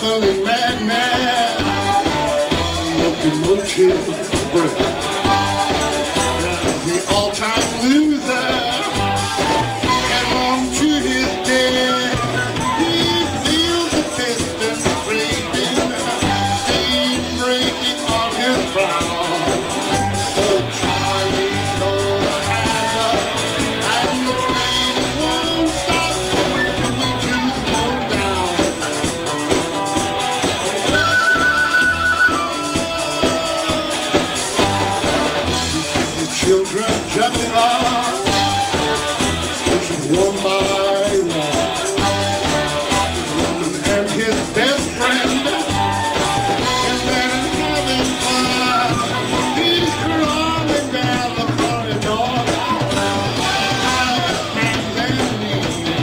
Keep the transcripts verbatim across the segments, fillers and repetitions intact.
calling madman. Looking, looking for the all-time loser. And on to his death, he feels the piston breaking, steam breaking on his brow. Children jumping on, pushing one by one. And his best friend is there having fun. He's crawling down the corridor, hands and knees.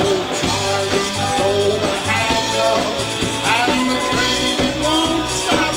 Oh, Charlie, oh, the handle, and the train won't stop.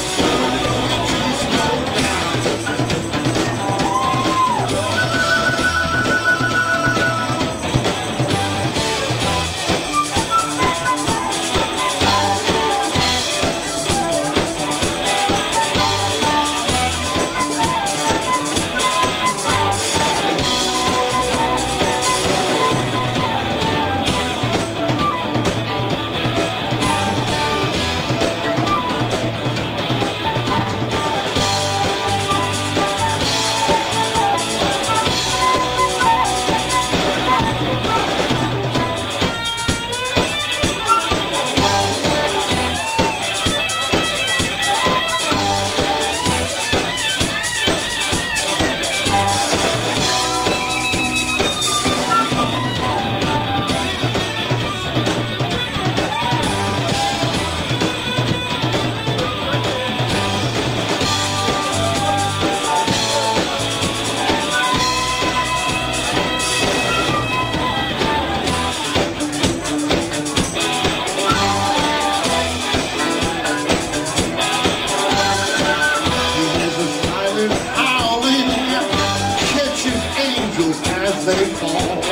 As they fall,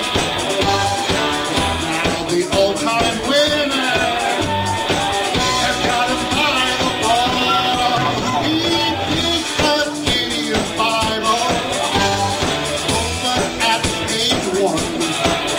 now the all-time winner has got him by the ball. He is an idiot five-oh, but at age one.